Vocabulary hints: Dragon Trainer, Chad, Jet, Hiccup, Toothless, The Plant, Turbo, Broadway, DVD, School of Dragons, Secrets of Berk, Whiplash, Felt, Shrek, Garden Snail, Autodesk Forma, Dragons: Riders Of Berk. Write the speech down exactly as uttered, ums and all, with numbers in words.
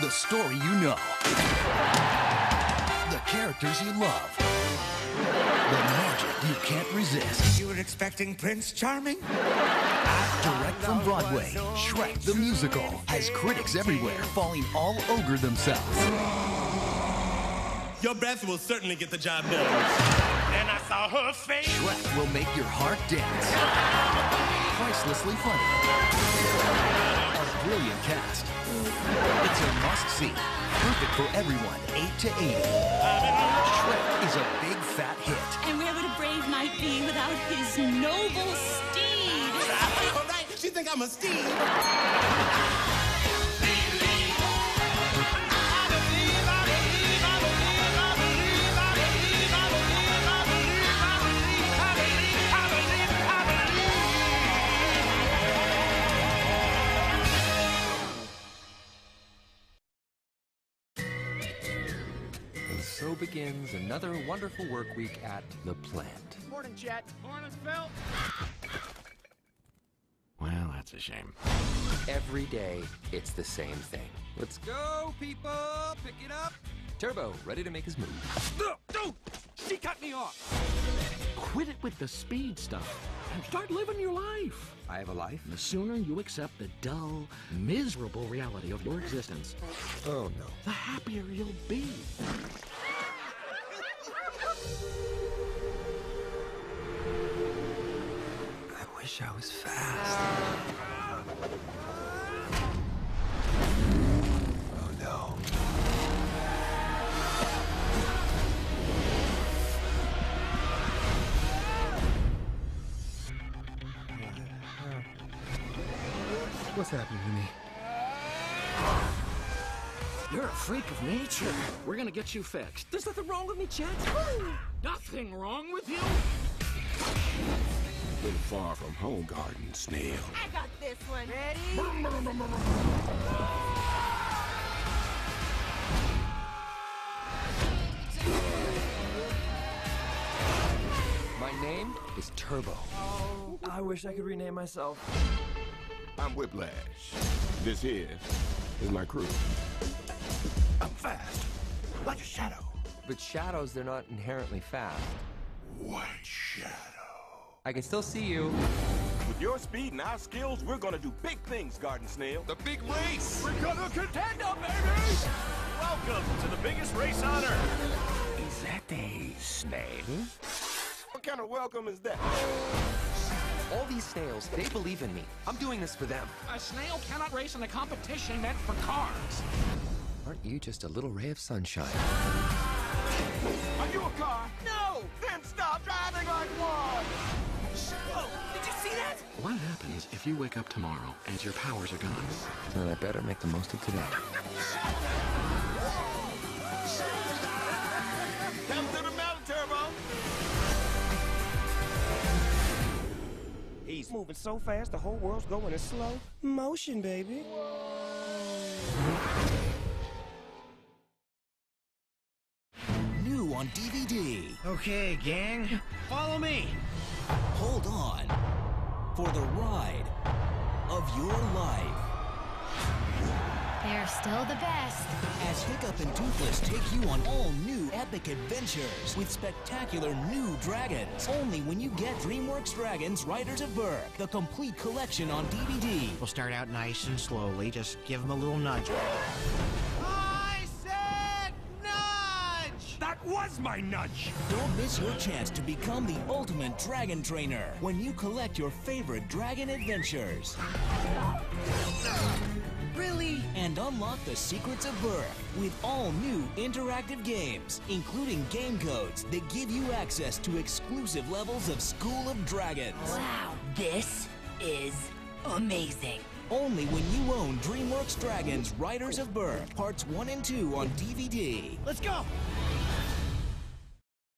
The story you know. The characters you love. The magic you can't resist. You were expecting Prince Charming? Direct from Broadway, Shrek the Musical has critics everywhere falling all over themselves. Your breath will certainly get the job done. And I saw her face. Shrek will make your heart dance. Pricelessly funny. A brilliant cast. It's a must-see. Perfect for everyone, eight to eighty. Shrek is a big, fat hit. And where would a brave knight be without his noble steed? All right, she think I'm a steed. Believe, I believe, I believe, I believe, I believe, I believe, I believe, I believe, I believe, I believe, I believe, I believe. And so begins another wonderful work week at The Plant. Morning, Jet. Morning, Felt. Well, that's a shame. Every day, it's the same thing. Let's go, people! Pick it up! Turbo, ready to make his move. No! No! She cut me off! Quit it with the speed stuff and start living your life. I have a life? The sooner you accept the dull, miserable reality of your existence, oh no, the happier you'll be. I wish I was fast. Oh no. What's happening to me? You're a freak of nature. We're gonna get you fixed. There's nothing wrong with me, Chad. Nothing wrong with you? Been far from home, Garden Snail. I got this one. Ready? My name is Turbo. Oh, I wish I could rename myself. I'm Whiplash. This here is my crew. I'm fast, like a shadow. But shadows, they're not inherently fast. What shadow? I can still see you. With your speed and our skills, we're gonna do big things, Garden Snail. The big race! We're gonna contend up, baby! Welcome to the biggest race on Earth! Is that a snail? What kind of welcome is that? All these snails, they believe in me. I'm doing this for them. A snail cannot race in a competition meant for cars. Aren't you just a little ray of sunshine? Are you a car? No! Then stop driving like one! Whoa, did you see that? What happens if you wake up tomorrow and your powers are gone? Then I better make the most of today. Come to the mountain, Turbo! He's moving so fast, the whole world's going in slow motion, baby. New on D V D. Okay, gang, follow me. Hold on for the ride of your life. They're still the best. As Hiccup and Toothless take you on all new epic adventures with spectacular new dragons. Only when you get DreamWorks Dragons: Riders of Berk, the complete collection on D V D. We'll start out nice and slowly. Just give them a little nudge. Was my nudge. Don't miss your chance to become the ultimate dragon trainer when you collect your favorite dragon adventures. Really? And unlock the secrets of Berk with all new interactive games, including game codes that give you access to exclusive levels of School of Dragons. Wow, this is amazing. Only when you own DreamWorks Dragons: Riders of Berk, parts one and two on D V D. Let's go!